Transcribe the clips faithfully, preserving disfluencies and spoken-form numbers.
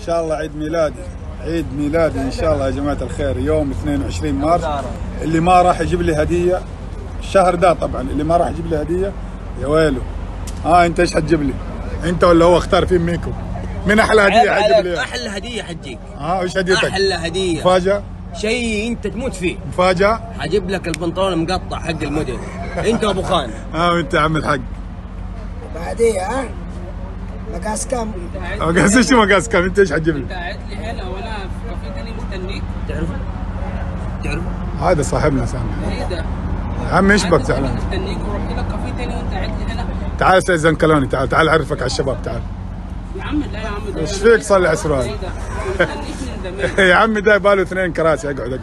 ان شاء الله عيد ميلادي، عيد ميلادي ان شاء الله يا جماعه الخير يوم اثنين وعشرين مارس. اللي ما راح يجيب لي هديه الشهر ده، طبعا اللي ما راح يجيب لي هديه يا ويله. اه انت ايش حتجيب لي؟ انت ولا هو؟ اختار فين منكم؟ من احلى هديه حتجيب لي؟ احلى هديه حتجيك. اه ايش هديتك؟ احلى هديه مفاجاه، شيء انت تموت فيه. مفاجاه حجيب لك البنطلون المقطع حق الموديل انت وابو خان. اه وانت يا عم الحق بعديه. ها مقاس كم؟ مقاس ايش؟ مقاس كم؟ انت ايش حتجيب لي؟ انت قاعد لي هلا ولا رفيقني مستنيك. تعرفه؟ تعرفه؟ هذا صاحبنا سامح. ايه ده؟ يا عم ايش بك زعلان؟ مستنيك ورحت لك كافيه ثاني وانت قاعد لي هلا. تعال استاذ زنكلوني، تعال تعال اعرفك على الشباب، تعال. يا عمي لا يا عمي ده ايش فيك؟ صلي اسرار يا عمي ده يباله اثنين كراسي. اقعد اقعد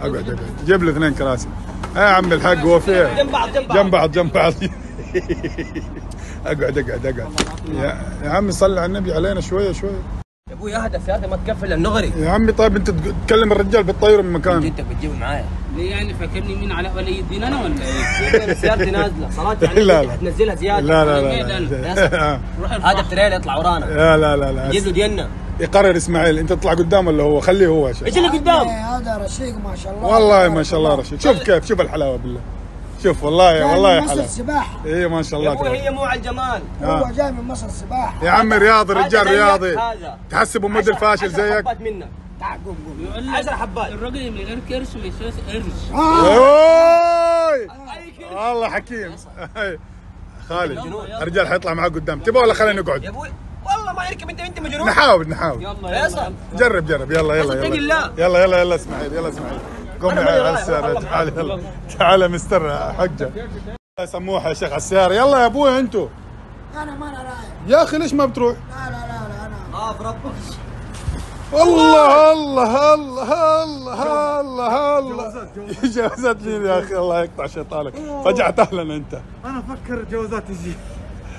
اقعد اقعد جيب له اثنين كراسي يا عم الحق. هو فين؟ جنب بعض جنب بعض جنب بعض. اقعد اقعد اقعد يا, يا عمي صلي على النبي علينا شويه شويه يا ابوي. اهدف يا هذا ما تكفل النغري يا عمي. طيب انت تكلم الرجال بتطيره من مكانه. انت بتجيبه معايا ليه يعني؟ فاكرني مين علاء ولي الدين انا ولا ايه؟ سيارتي نازله صلاه يعني هتنزلها زياده. لا لا لا, لا. هذا التريل يطلع ورانا. لا لا لا لا جيب له دينا يقرر اسماعيل. انت تطلع قدام ولا هو؟ خليه هو. ايش اللي قدام؟ هذا رشيق ما شاء الله. والله ما شاء الله رشيق. شوف كيف، شوف الحلاوه بالله، شوف والله والله مصر السباحه. اي ما شاء الله تبارك الله. هي مو على الجمال، هو جاي من مصر السباحه يا عمي. رياضي رجال رياضي، تحسبه موديل فاشل زيك. تعال قوم قوم عشر حبات. الراجل من غير كرش ما يسويش قرش. والله حكيم خالد. الرجال حيطلع معاك قدام، تبغى ولا خلينا نقعد يا ابوي؟ والله ما يركب. انت انت مجنون. نحاول نحاول. يلا يلا جرب جرب. يلا يلا يلا يلا يلا يلا اسماعيل، يلا اسماعيل قوم على السيارة. تعال يلا تعال مستر حجة سموحة يا شيخ على السيارة. يلا يا ابوي انتوا. انا ما انا رايح يا اخي. ليش ما بتروح؟ لا لا لا لا انا خاف ربك. الله الله الله الله الله الله جوزت لي يا اخي. الله يقطع شيطانك، رجعت لنا انت. انا افكر جوزات تجي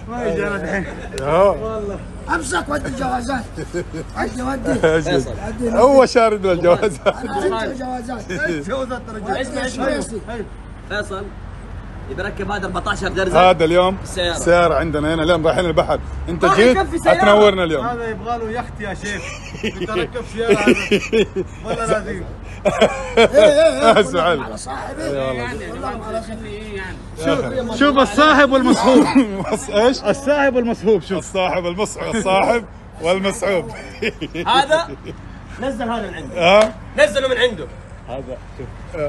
ما يجي. انا الحين والله امسك ودي الجوازات. عدي ودي هو شارد للجوازات. انا عندي جوازات جوازات رجال. فيصل يركب هذا أربعة عشر درزه. هذا اليوم السيارة عندنا هنا اليوم رايحين البحر. انت جيت هتنورنا اليوم. هذا يبغى له يخت يا شيخ. انت ركب سيارة والله لازم. ايه ايه على صاحبي يعني. والله على خليه يعني. شوف الصاحب والمصحوب. ايش؟ الصاحب والمصحوب. شوف الصاحب المصحوب الصاحب والمصحوب. هذا نزل هذا من عنده. اه نزله من عنده. هذا شوف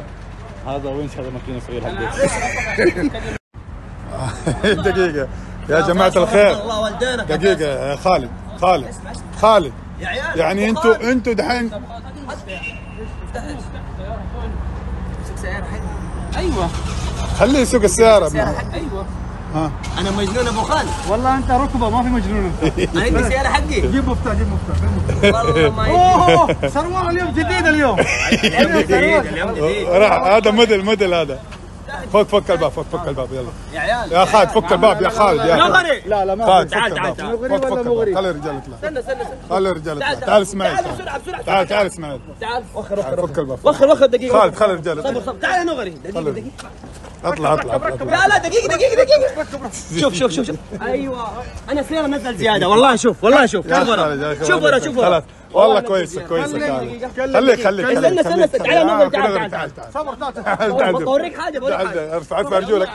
هذا وينش هذا ماكينه صغير حقك. دقيقة يا جماعة الخير، دقيقة يا خالد خالد خالد يا عيال. يعني انتوا انتوا دحين ايوه خليه يسوق السيارة. ايوه ها انا مجنون ابو خالد. والله انت ركبه ما في مجنون انت. انا عندي سياره حقي. جيب مفتاح جيب مفتاح. والله ما اوه سروال اليوم جديد. اليوم اليوم جديد اليوم جديد. راح هذا موديل موديل هذا. فك فك الباب فك فك الباب يلا يا عيال يا خالد. فك الباب يا خالد يا نغري. لا لا ما تعال تعال تعال. خلي الرجال يطلع. استنى استنى خلي الرجال يطلع. تعال اسمعي تعال تعال اسمعي تعال. وخر وخر فك الباب. وخر وخر دقيقه خالد. خلي الرجال يطلع. تعال يا نغري دقيقه دقيقه. اطلع اطلع لا لا دقيقة دقيقة دقيقة. شوف شوف شوف شوف ايوه انا سيارة نزل زيادة. والله شوف والله شوف شوف ورا شوف ورا شوف ورا. والله كويسة كويسة. خليك خليك خليك استنى استنى تعال تعال تعال صبر. تعال تعال بوريك حاجة بوريك حاجة. ارفع ارفع رجولك.